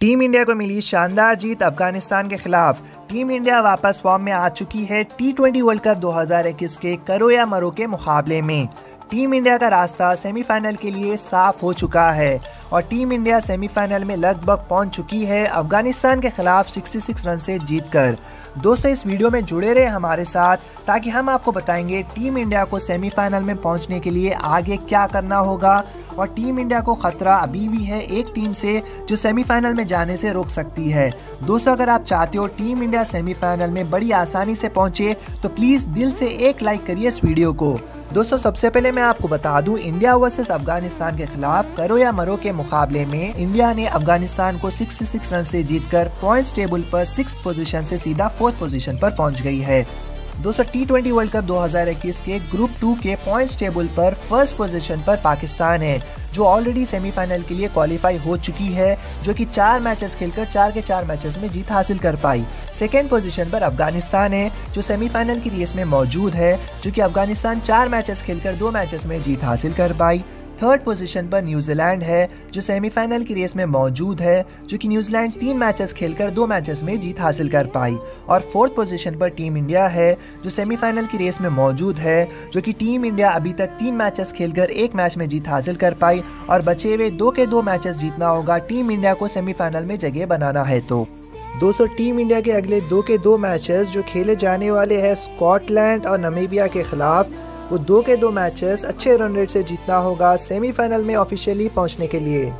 Team India को मिली शानदार जीत अफगानिस्तान के खिलाफ। टीम इंडिया वापस फॉर्म में आ चुकी है T20 वर्ल्ड कप 2021 के करो या मरो के मुकाबले में। टीम इंडिया का रास्ता सेमीफाइनल के लिए साफ हो चुका है और टीम इंडिया सेमीफाइनल में लगभग पहुंच चुकी है अफगानिस्तान के खिलाफ 66 रन से जीतकर। दोस्तों, इस वीडियो में जुड़े रहे हमारे साथ ताकि हम आपको बताएंगे टीम इंडिया को सेमीफाइनल में पहुंचने के लिए आगे क्या करना होगा और टीम इंडिया को खतरा अभी भी है एक टीम से जो सेमीफाइनल में जाने से रोक सकती है। दोस्तों, अगर आप चाहते हो टीम इंडिया सेमीफाइनल में बड़ी आसानी से पहुंचे तो प्लीज़ दिल से एक लाइक करिए इस वीडियो को। दोस्तों, सबसे पहले मैं आपको बता दूं, इंडिया वर्सेस अफगानिस्तान के खिलाफ करो या मरो के मुकाबले में इंडिया ने अफगानिस्तान को 66 रन से जीतकर पॉइंट्स टेबल पर 6th पोजीशन से सीधा 4th पोजीशन पर पहुंच गई है। दोस्तों, T20 वर्ल्ड कप 2021 के ग्रुप 2 के पॉइंट्स टेबल पर फर्स्ट पोजीशन पर पाकिस्तान है जो ऑलरेडी सेमीफाइनल के लिए क्वालिफाई हो चुकी है, जो कि 4 मैचेस खेलकर 4 के 4 मैचेस में जीत हासिल कर पाई। सेकेंड पोजीशन पर अफगानिस्तान है जो सेमीफाइनल की रेस में मौजूद है, जो कि अफगानिस्तान 4 मैचेस खेलकर 2 मैचेस में जीत हासिल कर पाई। थर्ड पोजीशन पर न्यूजीलैंड है जो सेमीफाइनल की रेस में मौजूद है, जो कि न्यूजीलैंड 3 मैचेस खेलकर 2 मैचेस में जीत हासिल कर पाई। और फोर्थ पोजीशन पर टीम इंडिया है जो सेमीफाइनल की रेस में मौजूद है, जो कि टीम इंडिया अभी तक 3 मैचेस खेलकर 1 मैच में जीत हासिल कर पाई और बचे हुए 2 के 2 मैचेस जीतना होगा टीम इंडिया को सेमीफाइनल में जगह बनाना है। तो दोस्तों, टीम इंडिया के अगले 2 के 2 मैचेस जो खेले जाने वाले हैं स्कॉटलैंड और नमीबिया के खिलाफ, वो 2 के 2 मैचेस अच्छे रन रेट से जीतना होगा सेमीफाइनल में ऑफिशियली पहुंचने के लिए।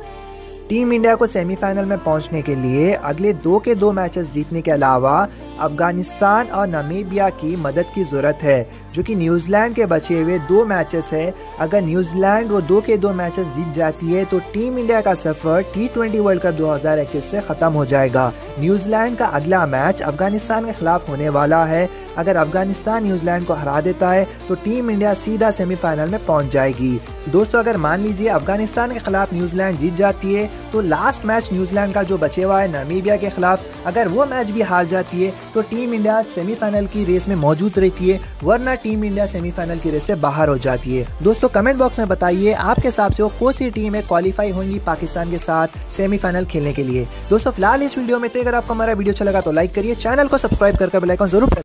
टीम इंडिया को सेमीफाइनल में पहुंचने के लिए अगले 2 के 2 मैचेस जीतने के अलावा अफगानिस्तान और नामीबिया की मदद की ज़रूरत है, जो कि न्यूजीलैंड के बचे हुए 2 मैचेस है। अगर न्यूजीलैंड वो 2 के 2 मैचेस जीत जाती है तो टीम इंडिया का सफ़र T20 वर्ल्ड कप 2021 से ख़त्म हो जाएगा। न्यूजीलैंड का अगला मैच अफगानिस्तान के खिलाफ होने वाला है। अगर अफगानिस्तान न्यूजीलैंड को हरा देता है तो टीम इंडिया सीधा सेमीफाइनल में पहुंच जाएगी। दोस्तों, अगर मान लीजिए अफगानिस्तान के खिलाफ न्यूजीलैंड जीत जाती है तो लास्ट मैच न्यूजीलैंड का जो बचे हुआ है नामीबिया के खिलाफ, अगर वो मैच भी हार जाती है तो टीम इंडिया सेमीफाइनल की रेस में मौजूद रहती है, वरना टीम इंडिया सेमीफाइनल की रेस से बाहर हो जाती है। दोस्तों, कमेंट बॉक्स में बताइए आपके हिसाब से वो कौन सी टीमें क्वालिफाई होंगी पाकिस्तान के साथ सेमीफाइनल खेलने के लिए। दोस्तों, फिलहाल इस वीडियो में, अगर आपको हमारा वीडियो अच्छा लगा तो लाइक करिए, चैनल को सब्सक्राइब करके बेल आइकन जरूर